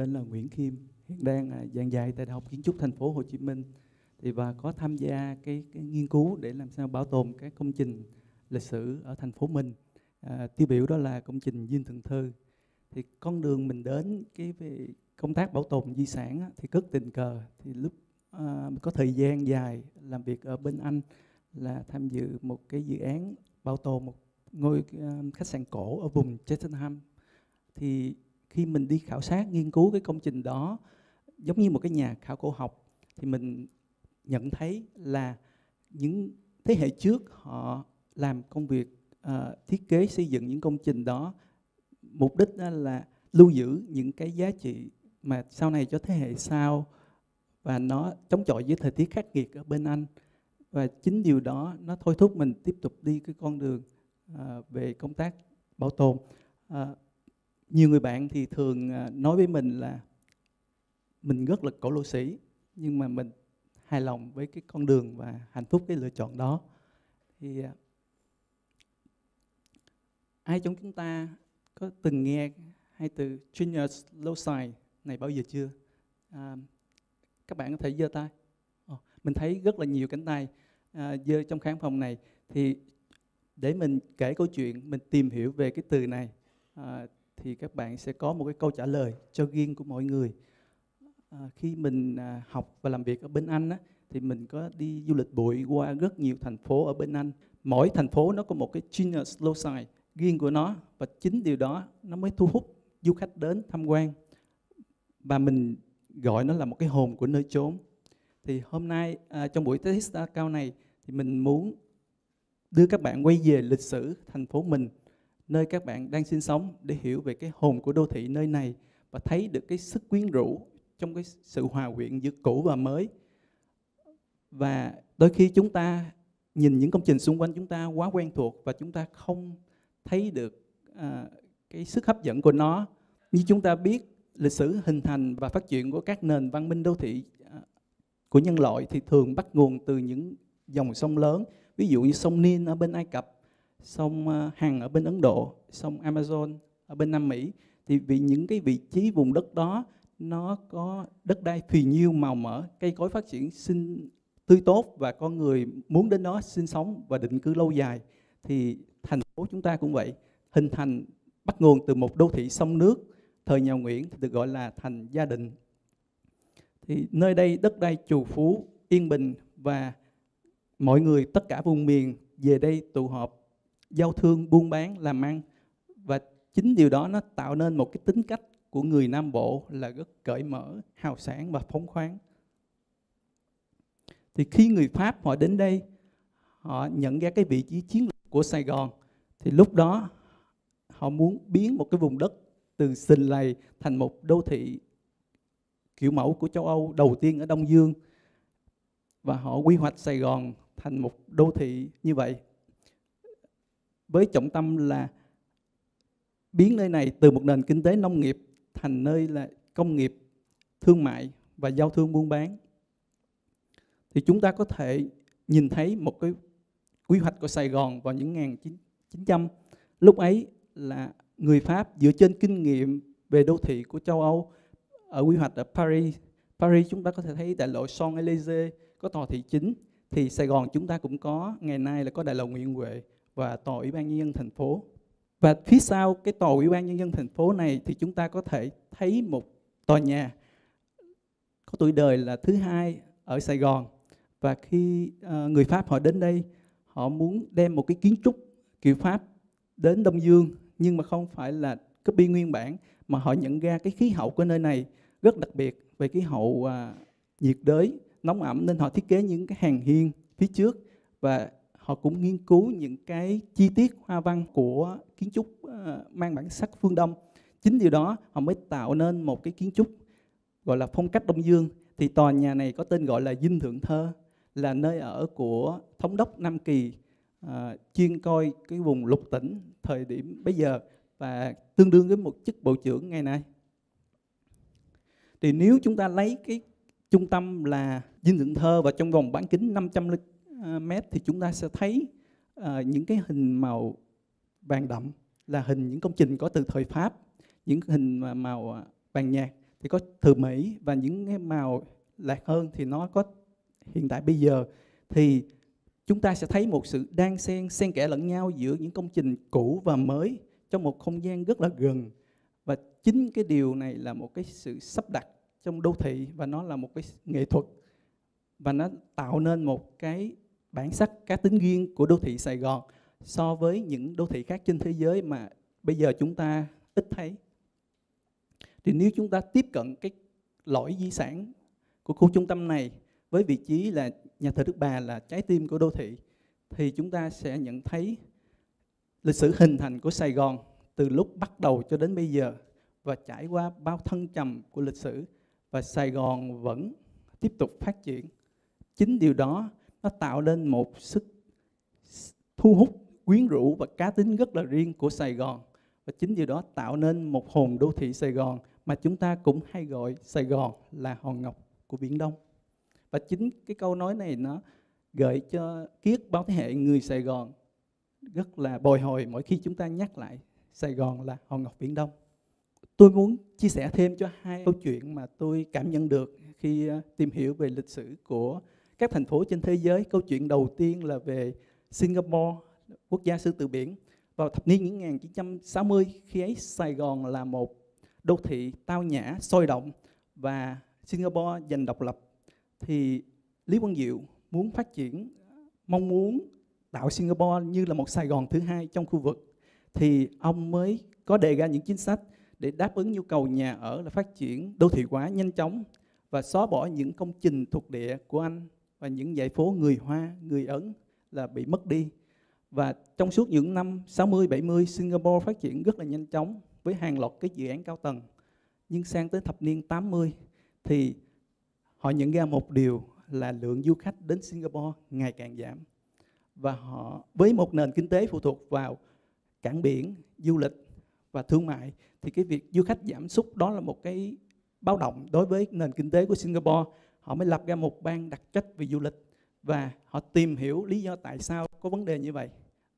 tên là Nguyễn Khiêm, hiện đang giảng dạy tại Đại học Kiến trúc Thành phố Hồ Chí Minh, thì và có tham gia cái nghiên cứu để làm sao bảo tồn các công trình lịch sử ở thành phố mình. Tiêu biểu đó là công trình Dinh Thượng Thơ. Thì con đường mình đến về công tác bảo tồn di sản á, thì rất tình cờ, thì lúc có thời gian dài làm việc ở bên Anh, là tham dự một cái dự án bảo tồn một ngôi khách sạn cổ ở vùng Chettenham. Thì khi mình đi khảo sát, nghiên cứu cái công trình đó giống như một cái nhà khảo cổ học, thì mình nhận thấy là những thế hệ trước họ làm công việc thiết kế xây dựng những công trình đó, mục đích đó là lưu giữ những cái giá trị mà sau này cho thế hệ sau, và nó chống chọi với thời tiết khắc nghiệt ở bên Anh. Và chính điều đó nó thôi thúc mình tiếp tục đi cái con đường về công tác bảo tồn. Nhiều người bạn thì thường nói với mình là mình rất là cổ lỗ sĩ, nhưng mà mình hài lòng với cái con đường và hạnh phúc cái lựa chọn đó. Thì ai trong chúng ta có từng nghe hai từ genius loci này bao giờ chưa? Các bạn có thể giơ tay. Mình thấy rất là nhiều cánh tay giơ trong khán phòng này. Thì để mình kể câu chuyện, mình tìm hiểu về cái từ này, thì các bạn sẽ có một cái câu trả lời cho riêng của mỗi người. Khi mình học và làm việc ở bên Anh á, thì mình có đi du lịch bụi qua rất nhiều thành phố ở bên Anh. Mỗi thành phố nó có một cái genius loci riêng của nó, và chính điều đó nó mới thu hút du khách đến tham quan, và mình gọi nó là một cái hồn của nơi chốn. Thì hôm nay trong buổi TEDxDaKao này, thì mình muốn đưa các bạn quay về lịch sử thành phố mình, nơi các bạn đang sinh sống, để hiểu về cái hồn của đô thị nơi này và thấy được cái sức quyến rũ trong cái sự hòa quyện giữa cũ và mới. Và đôi khi chúng ta nhìn những công trình xung quanh chúng ta quá quen thuộc và chúng ta không thấy được cái sức hấp dẫn của nó. Như chúng ta biết, lịch sử hình thành và phát triển của các nền văn minh đô thị của nhân loại thì thường bắt nguồn từ những dòng sông lớn, ví dụ như sông Nin ở bên Ai Cập, sông Hằng ở bên Ấn Độ, sông Amazon ở bên Nam Mỹ. Thì vì những cái vị trí vùng đất đó nó có đất đai phì nhiêu, màu mỡ, cây cối phát triển xinh tươi tốt, và con người muốn đến đó sinh sống và định cư lâu dài. Thì thành phố chúng ta cũng vậy, hình thành bắt nguồn từ một đô thị sông nước thời nhà Nguyễn, thì được gọi là thành Gia Định. Thì nơi đây đất đai trù phú, yên bình, và mọi người tất cả vùng miền về đây tụ họp, giao thương, buôn bán, làm ăn. Và chính điều đó nó tạo nên một cái tính cách của người Nam Bộ là rất cởi mở, hào sảng và phóng khoáng. Thì khi người Pháp họ đến đây, họ nhận ra cái vị trí chiến lược của Sài Gòn, thì lúc đó họ muốn biến một cái vùng đất từ xình lầy thành một đô thị kiểu mẫu của châu Âu đầu tiên ở Đông Dương, và họ quy hoạch Sài Gòn thành một đô thị như vậy, với trọng tâm là biến nơi này từ một nền kinh tế nông nghiệp thành nơi là công nghiệp, thương mại và giao thương buôn bán. Thì chúng ta có thể nhìn thấy một cái quy hoạch của Sài Gòn vào những 1900. Lúc ấy là người Pháp dựa trên kinh nghiệm về đô thị của châu Âu ở quy hoạch ở Paris chúng ta có thể thấy đại lộ Saint-Élégier có tòa thị chính. Thì Sài Gòn chúng ta cũng có, ngày nay là có đại lộ Nguyễn Huệ và tòa Ủy ban Nhân dân thành phố. Và phía sau cái tòa Ủy ban Nhân dân thành phố này thì chúng ta có thể thấy một tòa nhà có tuổi đời là thứ hai ở Sài Gòn. Và khi người Pháp họ đến đây, họ muốn đem một cái kiến trúc kiểu Pháp đến Đông Dương, nhưng mà không phải là copy nguyên bản, mà họ nhận ra cái khí hậu của nơi này rất đặc biệt về khí hậu nhiệt đới, nóng ẩm, nên họ thiết kế những cái hàng hiên phía trước, và họ cũng nghiên cứu những cái chi tiết hoa văn của kiến trúc mang bản sắc phương Đông. Chính điều đó họ mới tạo nên một cái kiến trúc gọi là phong cách Đông Dương. Thì tòa nhà này có tên gọi là Dinh Thượng Thơ, là nơi ở của thống đốc Nam Kỳ chuyên coi cái vùng lục tỉnh thời điểm bấy giờ, và tương đương với một chức bộ trưởng ngày nay. Thì nếu chúng ta lấy cái trung tâm là Dinh Thượng Thơ và trong vòng bán kính 500 m thì chúng ta sẽ thấy những cái hình màu vàng đậm là hình những công trình có từ thời Pháp, những hình màu vàng nhạt thì có từ Mỹ, và những cái màu lạc hơn thì nó có hiện tại bây giờ. Thì chúng ta sẽ thấy một sự đan xen kẽ lẫn nhau giữa những công trình cũ và mới trong một không gian rất là gần. Và chính cái điều này là một cái sự sắp đặt trong đô thị, và nó là một cái nghệ thuật, và nó tạo nên một cái bản sắc cá tính riêng của đô thị Sài Gòn so với những đô thị khác trên thế giới mà bây giờ chúng ta ít thấy. Thì nếu chúng ta tiếp cận cái lõi di sản của khu trung tâm này với vị trí là nhà thờ Đức Bà là trái tim của đô thị, thì chúng ta sẽ nhận thấy lịch sử hình thành của Sài Gòn từ lúc bắt đầu cho đến bây giờ, và trải qua bao thăng trầm của lịch sử, và Sài Gòn vẫn tiếp tục phát triển. Chính điều đó nó tạo nên một sức thu hút, quyến rũ và cá tính rất là riêng của Sài Gòn. Và chính điều đó tạo nên một hồn đô thị Sài Gòn mà chúng ta cũng hay gọi Sài Gòn là hòn ngọc của Biển Đông. Và chính cái câu nói này nó gợi cho ký ức bao thế hệ người Sài Gòn rất là bồi hồi mỗi khi chúng ta nhắc lại Sài Gòn là hòn ngọc Biển Đông. Tôi muốn chia sẻ thêm cho hai câu chuyện mà tôi cảm nhận được khi tìm hiểu về lịch sử của các thành phố trên thế giới. Câu chuyện đầu tiên là về Singapore, quốc gia sư tử biển. Vào thập niên 1960, khi ấy Sài Gòn là một đô thị tao nhã, sôi động, và Singapore giành độc lập. Thì Lý Quang Diệu muốn phát triển, mong muốn tạo Singapore như là một Sài Gòn thứ hai trong khu vực. Thì ông mới có đề ra những chính sách để đáp ứng nhu cầu nhà ở là phát triển đô thị hóa nhanh chóng và xóa bỏ những công trình thuộc địa của Anh và những dãy phố người Hoa, người Ấn là bị mất đi. Và trong suốt những năm 60-70, Singapore phát triển rất là nhanh chóng với hàng loạt cái dự án cao tầng. Nhưng sang tới thập niên 80 thì họ nhận ra một điều là lượng du khách đến Singapore ngày càng giảm. Và họ với một nền kinh tế phụ thuộc vào cảng biển, du lịch và thương mại, thì cái việc du khách giảm sút đó là một cái báo động đối với nền kinh tế của Singapore. Họ mới lập ra một ban đặc trách về du lịch và họ tìm hiểu lý do tại sao có vấn đề như vậy.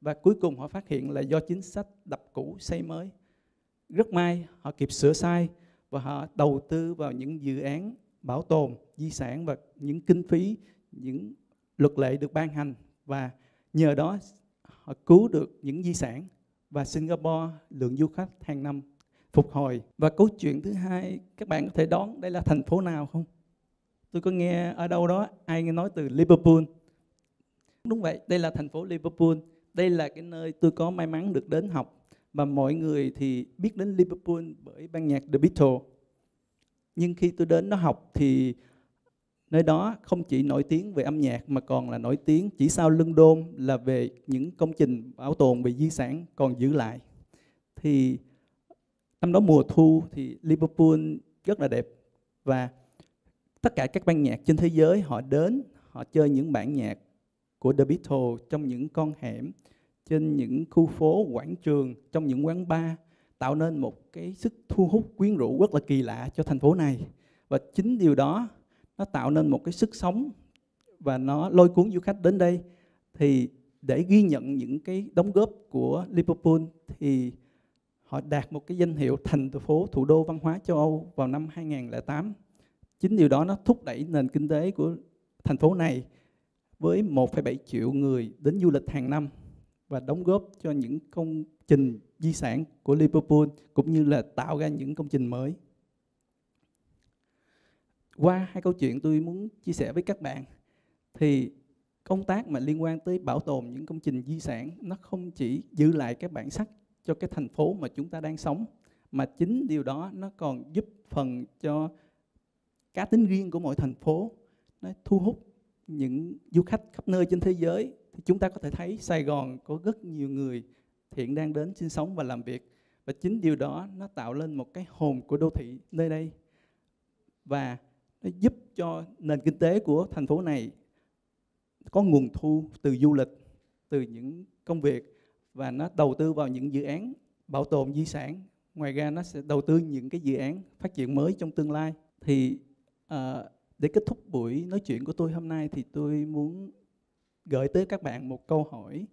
Và cuối cùng họ phát hiện là do chính sách đập cũ xây mới. Rất may họ kịp sửa sai và họ đầu tư vào những dự án bảo tồn di sản và những kinh phí, những luật lệ được ban hành, và nhờ đó họ cứu được những di sản. Và Singapore, lượng du khách hàng năm phục hồi. Và câu chuyện thứ hai, các bạn có thể đoán đây là thành phố nào không? Tôi có nghe ở đâu đó ai nghe nói từ Liverpool. Đúng vậy, đây là thành phố Liverpool. Đây là cái nơi tôi có may mắn được đến học. Và mọi người thì biết đến Liverpool bởi ban nhạc The Beatles. Nhưng khi tôi đến đó học thì nơi đó không chỉ nổi tiếng về âm nhạc mà còn là nổi tiếng chỉ sau London là về những công trình bảo tồn về di sản còn giữ lại. Thì năm đó mùa thu thì Liverpool rất là đẹp, và tất cả các ban nhạc trên thế giới họ đến, họ chơi những bản nhạc của The Beatles trong những con hẻm, trên những khu phố, quảng trường, trong những quán bar, tạo nên một cái sức thu hút quyến rũ rất là kỳ lạ cho thành phố này. Và chính điều đó nó tạo nên một cái sức sống và nó lôi cuốn du khách đến đây. Thì để ghi nhận những cái đóng góp của Liverpool thì họ đạt một cái danh hiệu thành phố thủ đô văn hóa châu Âu vào năm 2008. Chính điều đó nó thúc đẩy nền kinh tế của thành phố này với 1,7 triệu người đến du lịch hàng năm và đóng góp cho những công trình di sản của Liverpool cũng như là tạo ra những công trình mới. Qua hai câu chuyện tôi muốn chia sẻ với các bạn thì công tác mà liên quan tới bảo tồn những công trình di sản nó không chỉ giữ lại cái bản sắc cho cái thành phố mà chúng ta đang sống, mà chính điều đó nó còn giúp phần cho cá tính riêng của mỗi thành phố, nó thu hút những du khách khắp nơi trên thế giới. Thì chúng ta có thể thấy Sài Gòn có rất nhiều người hiện đang đến sinh sống và làm việc, và chính điều đó nó tạo lên một cái hồn của đô thị nơi đây và nó giúp cho nền kinh tế của thành phố này có nguồn thu từ du lịch, từ những công việc, và nó đầu tư vào những dự án bảo tồn di sản. Ngoài ra nó sẽ đầu tư những cái dự án phát triển mới trong tương lai. Thì để kết thúc buổi nói chuyện của tôi hôm nay thì tôi muốn gửi tới các bạn một câu hỏi.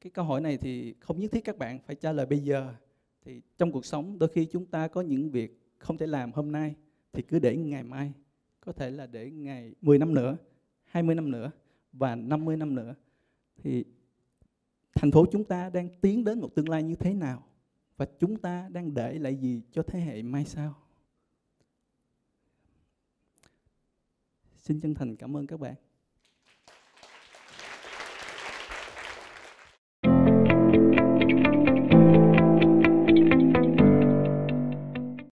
Cái câu hỏi này thì không nhất thiết các bạn phải trả lời bây giờ. Thì trong cuộc sống đôi khi chúng ta có những việc không thể làm hôm nay thì cứ để ngày mai, có thể là để ngày 10 năm nữa, 20 năm nữa và 50 năm nữa. Thì thành phố chúng ta đang tiến đến một tương lai như thế nào? Và chúng ta đang để lại gì cho thế hệ mai sau? Xin chân thành cảm ơn các bạn.